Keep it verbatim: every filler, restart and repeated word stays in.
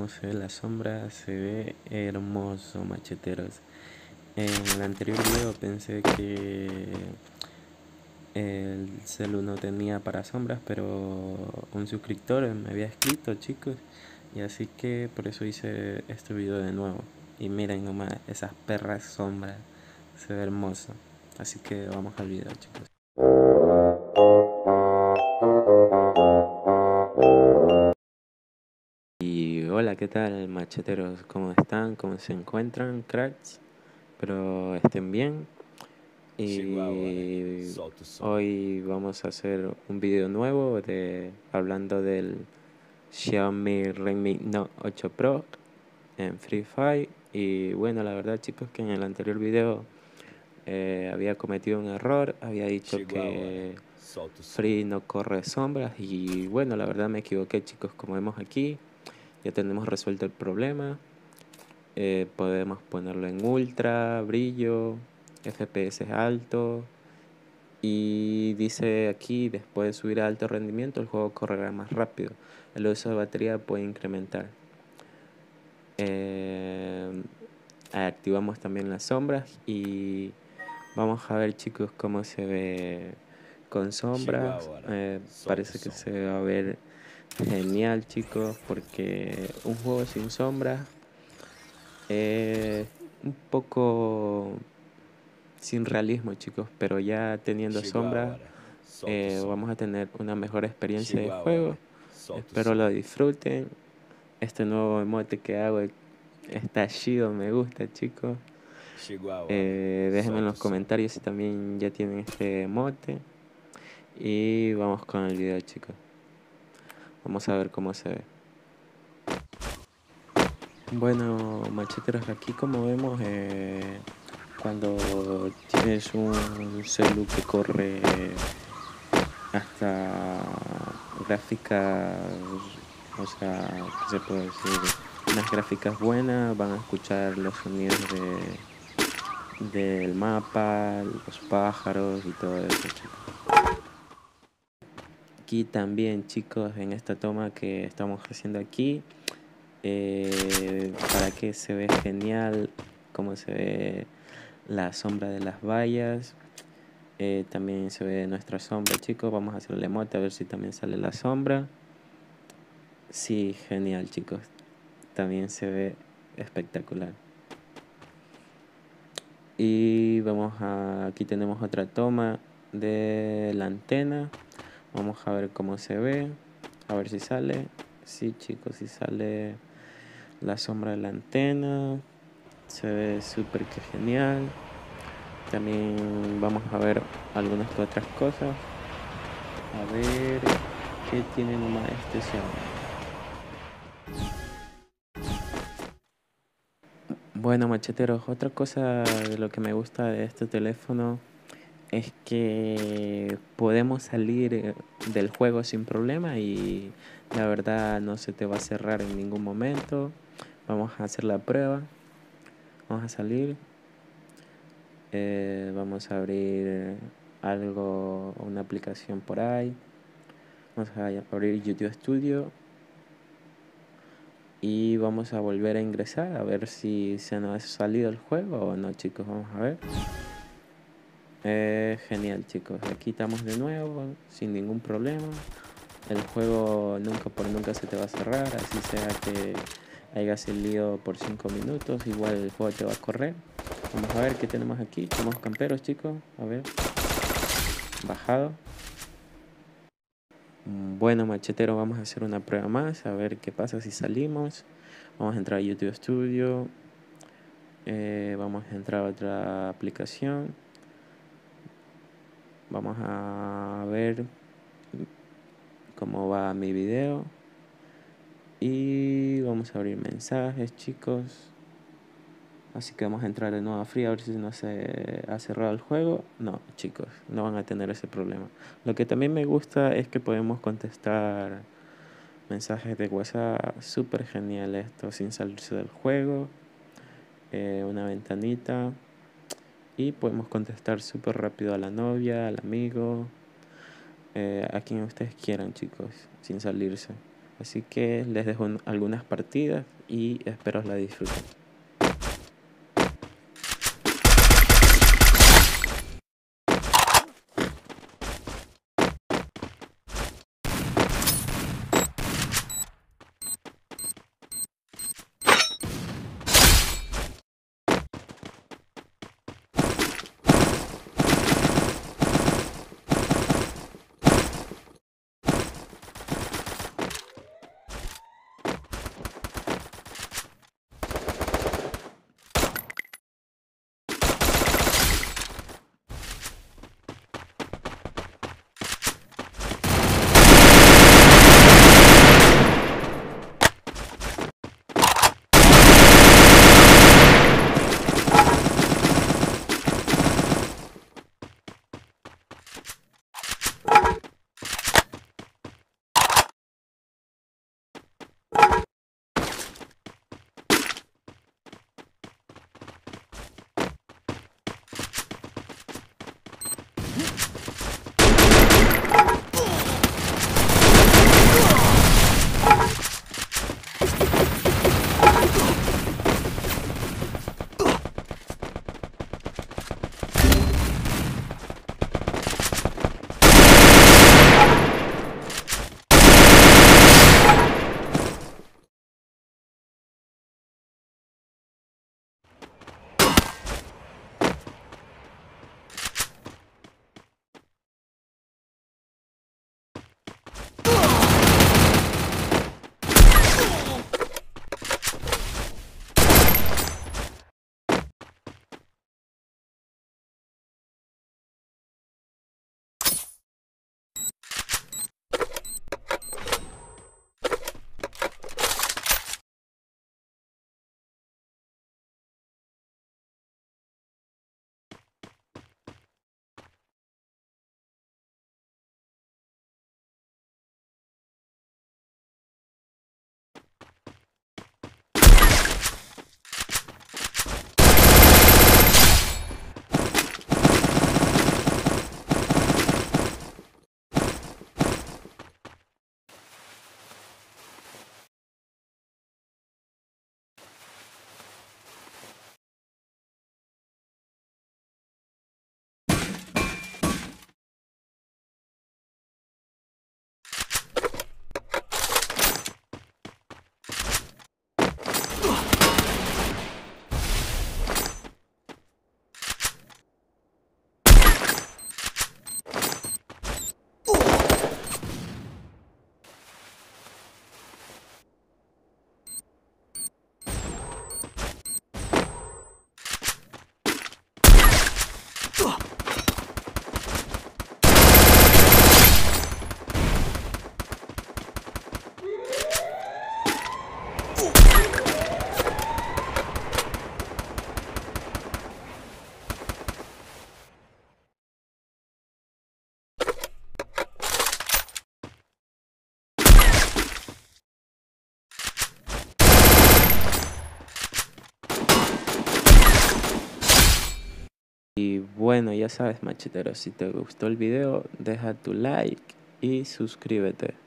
cómo se ve la sombra, se ve hermoso, macheteros. En el anterior video pensé que el celu no tenía para sombras, pero un suscriptor me había escrito, chicos, y así que por eso hice este video de nuevo. Y miren nomás esas perras sombras, se ve hermoso. Así que vamos al video, chicos. Y hola, ¿qué tal, macheteros? ¿Cómo están? ¿Cómo se encuentran, cracks? Pero estén bien. Y hoy vamos a hacer un video nuevo de hablando del Xiaomi Redmi Note ocho Pro en Free Fire. Y bueno, la verdad, chicos, que en el anterior video eh, había cometido un error. Había dicho que Free no corre sombras. Y bueno, la verdad me equivoqué, chicos. Como vemos aquí, ya tenemos resuelto el problema. Eh, podemos ponerlo en ultra, brillo, F P S alto, y dice aquí, después de subir a alto rendimiento el juego correrá más rápido, el uso de batería puede incrementar. Eh, activamos también las sombras y vamos a ver, chicos, cómo se ve con sombras. Eh, parece que se va a ver genial, chicos, porque un juego sin sombras es eh, un poco sin realismo, chicos, pero ya teniendo sombras eh, vamos a tener una mejor experiencia de juego. Espero lo disfruten. Este nuevo emote que hago está chido, me gusta, chicos. Eh, déjenme en los comentarios si también ya tienen este emote. Y vamos con el video, chicos. Vamos a ver cómo se ve. Bueno, macheteros, aquí como vemos, eh, cuando tienes un celu que corre hasta gráficas, o sea, ¿qué se puede decir? Unas gráficas buenas, van a escuchar los sonidos de, del mapa, los pájaros y todo eso, chicos. Aquí también, chicos, en esta toma que estamos haciendo aquí, eh, para que se ve genial cómo se ve la sombra de las vallas. Eh, también se ve nuestra sombra, chicos. Vamos a hacer el emote a ver si también sale la sombra. Sí, genial, chicos. También se ve espectacular. Y vamos a... aquí tenemos otra toma de la antena. Vamos a ver cómo se ve. A ver si sale. Sí, chicos, si sale la sombra de la antena. Se ve súper que genial. También vamos a ver algunas otras cosas. A ver qué tiene nomás este Xiaomi. Bueno, macheteros, otra cosa de lo que me gusta de este teléfono es que podemos salir del juego sin problema y la verdad no se te va a cerrar en ningún momento. Vamos a hacer la prueba. Vamos a salir. Eh, vamos a abrir algo, una aplicación por ahí. Vamos a abrir YouTube Studio. Y vamos a volver a ingresar a ver si se nos ha salido el juego o no, chicos. Vamos a ver. Eh, genial, chicos. Aquí estamos de nuevo, sin ningún problema. El juego nunca por nunca se te va a cerrar. Así sea que hayas salido por cinco minutos, igual el juego te va a correr. Vamos a ver qué tenemos aquí. Somos camperos, chicos. A ver. Bajado. Bueno, machetero, vamos a hacer una prueba más, a ver qué pasa si salimos. Vamos a entrar a YouTube Studio. Eh, vamos a entrar a otra aplicación. Vamos a ver cómo va mi video. Y vamos a abrir mensajes, chicos. Así que vamos a entrar de nuevo a Free, a ver si no se ha cerrado el juego. No, chicos, no van a tener ese problema. Lo que también me gusta es que podemos contestar mensajes de WhatsApp. Súper genial esto, sin salirse del juego. Eh, una ventanita. Y podemos contestar súper rápido a la novia, al amigo, eh, a quien ustedes quieran, chicos, sin salirse. Así que les dejo algunas partidas y espero la disfruten. Y bueno, ya sabes, machetero, si te gustó el video, deja tu like y suscríbete.